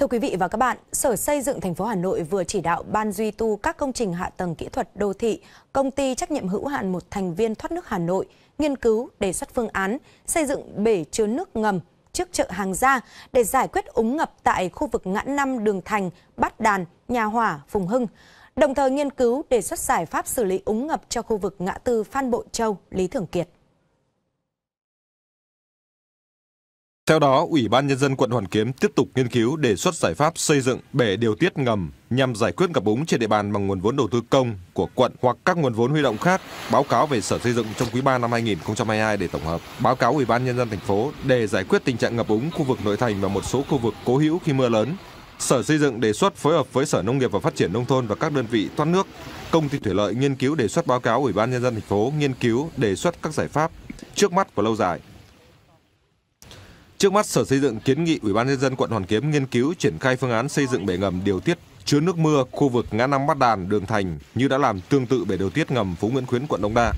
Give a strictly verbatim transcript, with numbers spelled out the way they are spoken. Thưa quý vị và các bạn, Sở Xây dựng thành phố Hà Nội vừa chỉ đạo Ban Duy tu các công trình hạ tầng kỹ thuật đô thị, Công ty trách nhiệm hữu hạn một thành viên Thoát nước Hà Nội nghiên cứu đề xuất phương án xây dựng bể chứa nước ngầm trước chợ Hàng Da để giải quyết úng ngập tại khu vực ngã năm Đường Thành, Bát Đàn, Nhà Hỏa, Phùng Hưng. Đồng thời nghiên cứu đề xuất giải pháp xử lý úng ngập cho khu vực ngã tư Phan Bội Châu, Lý Thường Kiệt. Theo đó, Ủy ban Nhân dân quận Hoàn Kiếm tiếp tục nghiên cứu đề xuất giải pháp xây dựng bể điều tiết ngầm nhằm giải quyết ngập úng trên địa bàn bằng nguồn vốn đầu tư công của quận hoặc các nguồn vốn huy động khác, báo cáo về Sở Xây dựng trong quý ba năm hai nghìn không trăm hai mươi hai để tổng hợp, báo cáo Ủy ban Nhân dân thành phố để giải quyết tình trạng ngập úng khu vực nội thành và một số khu vực cố hữu khi mưa lớn. Sở Xây dựng đề xuất phối hợp với Sở Nông nghiệp và Phát triển Nông thôn và các đơn vị thoát nước, Công ty Thủy lợi nghiên cứu đề xuất báo cáo Ủy ban Nhân dân thành phố nghiên cứu đề xuất các giải pháp trước mắt và lâu dài. Trước mắt, Sở Xây dựng kiến nghị Ủy ban Nhân dân quận Hoàn Kiếm nghiên cứu triển khai phương án xây dựng bể ngầm điều tiết chứa nước mưa khu vực ngã năm Bát Đàn, Đường Thành như đã làm tương tự bể điều tiết ngầm Phú Nguyễn Khuyến, quận Đống Đa.